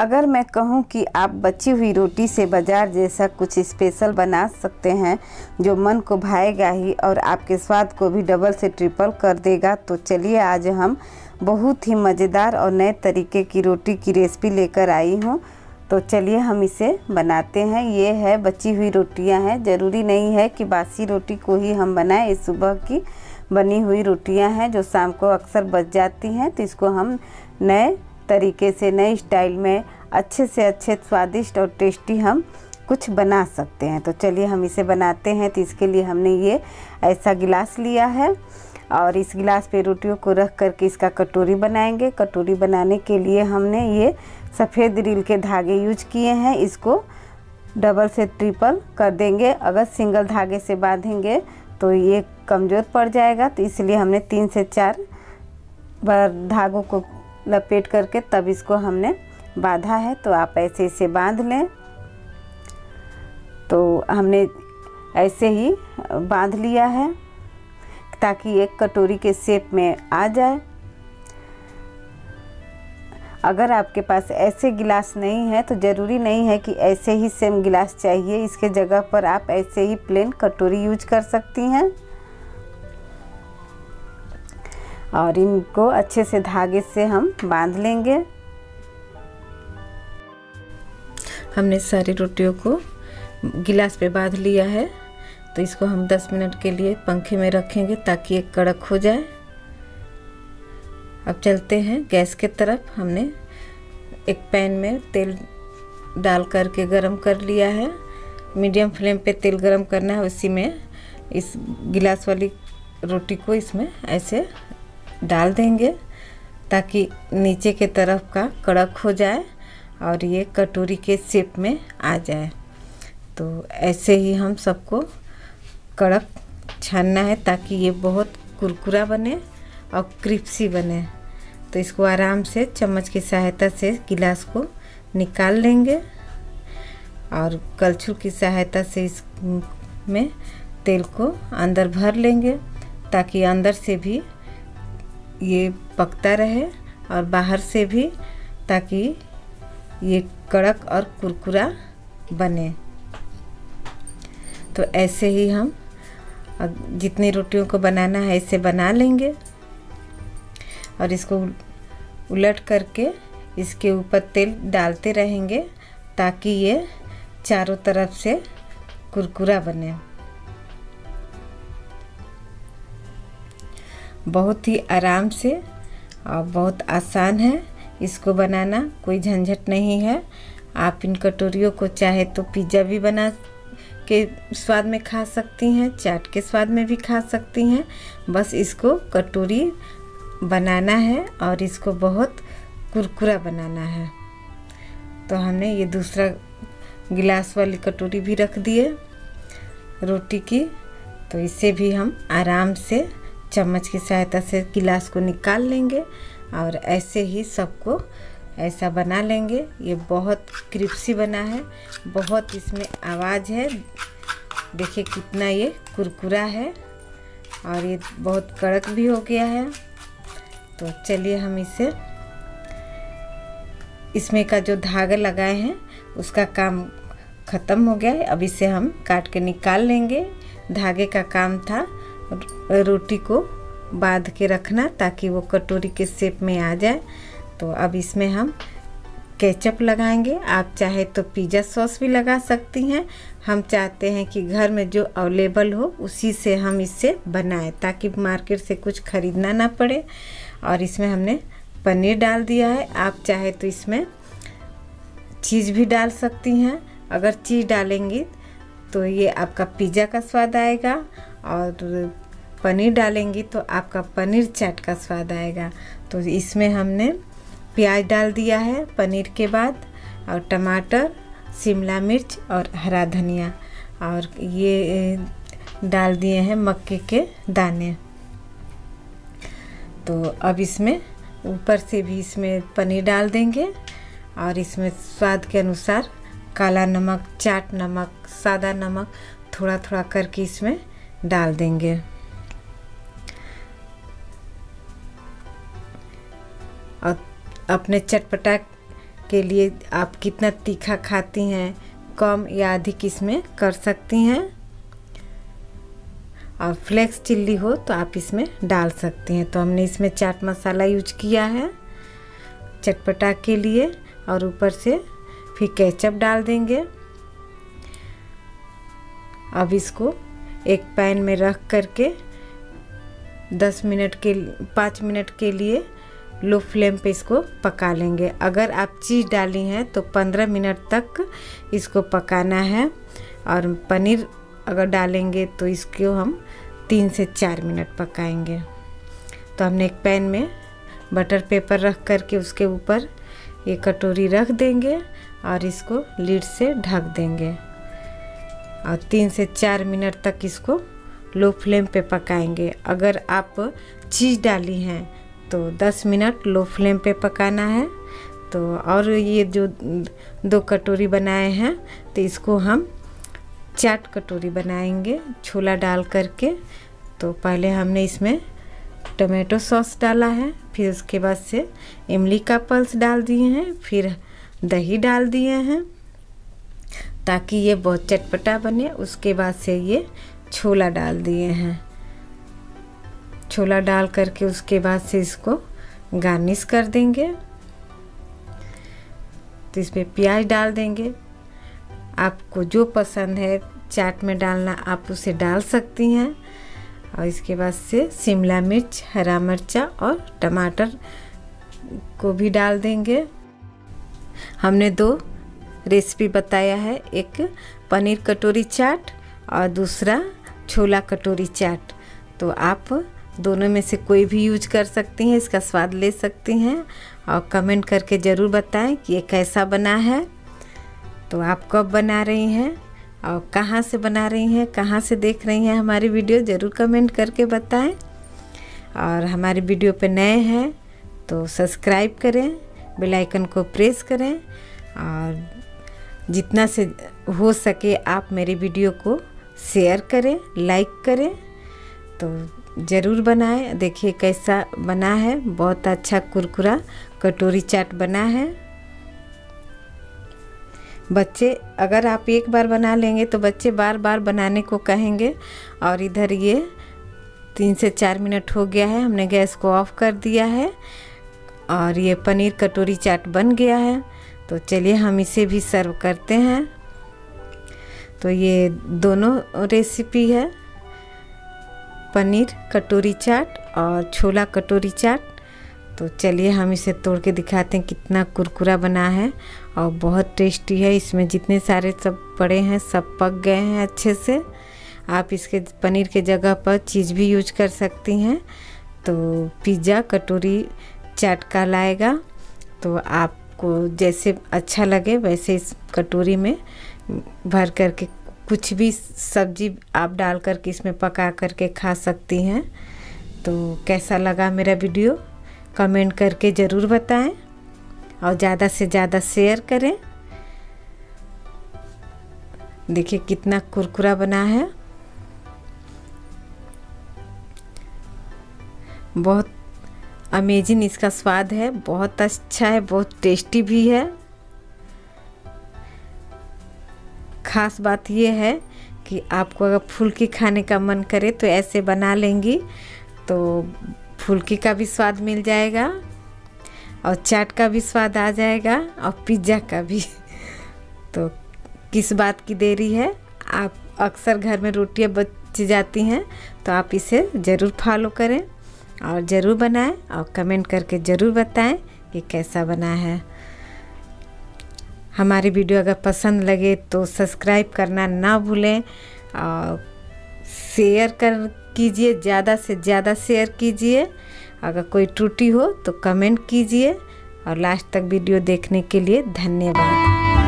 अगर मैं कहूँ कि आप बची हुई रोटी से बाजार जैसा कुछ स्पेशल बना सकते हैं जो मन को भाएगा ही और आपके स्वाद को भी डबल से ट्रिपल कर देगा, तो चलिए आज हम बहुत ही मज़ेदार और नए तरीके की रोटी की रेसिपी लेकर आई हूँ। तो चलिए हम इसे बनाते हैं। ये है बची हुई रोटियाँ हैं, ज़रूरी नहीं है कि बासी रोटी को ही हम बनाएं। ये सुबह की बनी हुई रोटियाँ हैं जो शाम को अक्सर बच जाती हैं, तो इसको हम नए तरीके से नए स्टाइल में अच्छे से अच्छे स्वादिष्ट और टेस्टी हम कुछ बना सकते हैं। तो चलिए हम इसे बनाते हैं। तो इसके लिए हमने ये ऐसा गिलास लिया है और इस गिलास पे रोटियों को रख करके इसका कटोरी बनाएंगे। कटोरी बनाने के लिए हमने ये सफ़ेद रील के धागे यूज किए हैं। इसको डबल से ट्रिपल कर देंगे। अगर सिंगल धागे से बांधेंगे तो ये कमज़ोर पड़ जाएगा, तो इसलिए हमने 3 से 4 बार धागों को लपेट करके तब इसको हमने बांधा है। तो आप ऐसे इसे बांध लें। तो हमने ऐसे ही बांध लिया है ताकि एक कटोरी के शेप में आ जाए। अगर आपके पास ऐसे गिलास नहीं है तो ज़रूरी नहीं है कि ऐसे ही सेम गिलास चाहिए, इसके जगह पर आप ऐसे ही प्लेन कटोरी यूज कर सकती हैं। और इनको अच्छे से धागे से हम बांध लेंगे। हमने सारी रोटियों को गिलास पे बांध लिया है, तो इसको हम 10 मिनट के लिए पंखे में रखेंगे ताकि ये कड़क हो जाए। अब चलते हैं गैस के तरफ। हमने एक पैन में तेल डाल करके गरम कर लिया है। मीडियम फ्लेम पे तेल गरम करना है। उसी में इस गिलास वाली रोटी को इसमें ऐसे डाल देंगे ताकि नीचे के तरफ का कड़क हो जाए और ये कटोरी के शेप में आ जाए। तो ऐसे ही हम सबको कड़क छानना है ताकि ये बहुत कुरकुरा बने और क्रिस्पी बने। तो इसको आराम से चम्मच की सहायता से गिलास को निकाल लेंगे और कलछुल की सहायता से इसमें तेल को अंदर भर लेंगे ताकि अंदर से भी ये पकता रहे और बाहर से भी, ताकि ये कड़क और कुरकुरा बने। तो ऐसे ही हम जितनी रोटियों को बनाना है ऐसे बना लेंगे और इसको उलट करके इसके ऊपर तेल डालते रहेंगे ताकि ये चारों तरफ से कुरकुरा बने। बहुत ही आराम से और बहुत आसान है इसको बनाना, कोई झंझट नहीं है। आप इन कटोरियों को चाहे तो पिज़्ज़ा भी बना के स्वाद में खा सकती हैं, चाट के स्वाद में भी खा सकती हैं। बस इसको कटोरी बनाना है और इसको बहुत कुरकुरा बनाना है। तो हमने ये दूसरा गिलास वाली कटोरी भी रख दिए रोटी की, तो इसे भी हम आराम से चम्मच की सहायता से गिलास को निकाल लेंगे और ऐसे ही सबको ऐसा बना लेंगे। ये बहुत क्रिस्पी बना है, बहुत इसमें आवाज़ है। देखिए कितना ये कुरकुरा है और ये बहुत कड़क भी हो गया है। तो चलिए हम इसे इसमें का जो धागा लगाए हैं उसका काम ख़त्म हो गया है। अब इसे हम काट के निकाल लेंगे। धागे का काम था रोटी को बांध के रखना ताकि वो कटोरी के शेप में आ जाए। तो अब इसमें हम केचप लगाएंगे। आप चाहे तो पिज़्ज़ा सॉस भी लगा सकती हैं। हम चाहते हैं कि घर में जो अवेलेबल हो उसी से हम इससे बनाएं ताकि मार्केट से कुछ खरीदना ना पड़े। और इसमें हमने पनीर डाल दिया है। आप चाहे तो इसमें चीज़ भी डाल सकती हैं। अगर चीज़ डालेंगी तो ये आपका पिज़्ज़ा का स्वाद आएगा और पनीर डालेंगी तो आपका पनीर चाट का स्वाद आएगा। तो इसमें हमने प्याज डाल दिया है पनीर के बाद, और टमाटर, शिमला मिर्च और हरा धनिया, और ये डाल दिए हैं मक्के के दाने। तो अब इसमें ऊपर से भी इसमें पनीर डाल देंगे और इसमें स्वाद के अनुसार काला नमक, चाट नमक, सादा नमक थोड़ा थोड़ा करके इसमें डाल देंगे। और अपने चटपटा के लिए आप कितना तीखा खाती हैं, कम या अधिक इसमें कर सकती हैं। और फ्लेक्स चिल्ली हो तो आप इसमें डाल सकती हैं। तो हमने इसमें चाट मसाला यूज किया है चटपटा के लिए, और ऊपर से फिर केचप डाल देंगे। अब इसको एक पैन में रख करके 5 मिनट के लिए लो फ्लेम पे इसको पका लेंगे। अगर आप चीज़ डाली हैं तो 15 मिनट तक इसको पकाना है, और पनीर अगर डालेंगे तो इसको हम 3 से 4 मिनट पकाएंगे। तो हमने एक पैन में बटर पेपर रख करके उसके ऊपर ये कटोरी रख देंगे और इसको लीड से ढक देंगे, और 3 से 4 मिनट तक इसको लो फ्लेम पे पकाएंगे। अगर आप चीज़ डाली हैं तो 10 मिनट लो फ्लेम पे पकाना है। तो और ये जो 2 कटोरी बनाए हैं तो इसको हम 4 कटोरी बनाएंगे छोला डाल करके। तो पहले हमने इसमें टोमेटो सॉस डाला है, फिर उसके बाद से इमली का पल्स डाल दिए हैं, फिर दही डाल दिए हैं ताकि ये बहुत चटपटा बने। उसके बाद से ये छोला डाल दिए हैं। छोला डाल करके उसके बाद से इसको गार्निश कर देंगे। तो इस पर प्याज डाल देंगे। आपको जो पसंद है चाट में डालना आप उसे डाल सकती हैं। और इसके बाद से शिमला मिर्च, हरा मिर्चा और टमाटर को भी डाल देंगे। हमने 2 रेसिपी बताया है, एक पनीर कटोरी चाट और दूसरा छोला कटोरी चाट। तो आप दोनों में से कोई भी यूज कर सकती हैं, इसका स्वाद ले सकती हैं। और कमेंट करके ज़रूर बताएं कि ये कैसा बना है। तो आप कब बना रही हैं और कहाँ से बना रही हैं, कहाँ से देख रही हैं हमारी वीडियो, ज़रूर कमेंट करके बताएं। और हमारी वीडियो पे नए हैं तो सब्सक्राइब करें, बेल आइकन को प्रेस करें, और जितना से हो सके आप मेरी वीडियो को शेयर करें, लाइक करें। तो ज़रूर बनाएं, देखिए कैसा बना है। बहुत अच्छा कुरकुरा कटोरी चाट बना है। बच्चे अगर आप एक बार बना लेंगे तो बच्चे बार बार बनाने को कहेंगे। और इधर ये 3 से 4 मिनट हो गया है, हमने गैस को ऑफ कर दिया है, और ये पनीर कटोरी चाट बन गया है। तो चलिए हम इसे भी सर्व करते हैं। तो ये दोनों रेसिपी है, पनीर कटोरी चाट और छोला कटोरी चाट। तो चलिए हम इसे तोड़ के दिखाते हैं कितना कुरकुरा बना है, और बहुत टेस्टी है। इसमें जितने सारे सब पड़े हैं सब पक गए हैं अच्छे से। आप इसके पनीर के जगह पर चीज़ भी यूज कर सकती हैं। तो पिज़्ज़ा कटोरी चाट का लाएगा। तो आपको जैसे अच्छा लगे वैसे इस कटोरी में भर करके कुछ भी सब्जी आप डाल करके इसमें पका करके खा सकती हैं। तो कैसा लगा मेरा वीडियो कमेंट करके ज़रूर बताएं, और ज़्यादा से ज़्यादा शेयर करें। देखिए कितना कुरकुरा बना है, बहुत अमेजिंग इसका स्वाद है, बहुत अच्छा है, बहुत टेस्टी भी है। खास बात यह है कि आपको अगर फुल्की खाने का मन करे तो ऐसे बना लेंगी तो फुल्की का भी स्वाद मिल जाएगा, और चाट का भी स्वाद आ जाएगा, और पिज़्ज़ा का भी। तो किस बात की देरी है, आप अक्सर घर में रोटियां बच जाती हैं तो आप इसे ज़रूर फॉलो करें और ज़रूर बनाएं, और कमेंट करके ज़रूर बताएं कि कैसा बना है। हमारी वीडियो अगर पसंद लगे तो सब्सक्राइब करना ना भूलें, और शेयर कीजिए, ज़्यादा से ज़्यादा शेयर कीजिए। अगर कोई त्रुटि हो तो कमेंट कीजिए, और लास्ट तक वीडियो देखने के लिए धन्यवाद।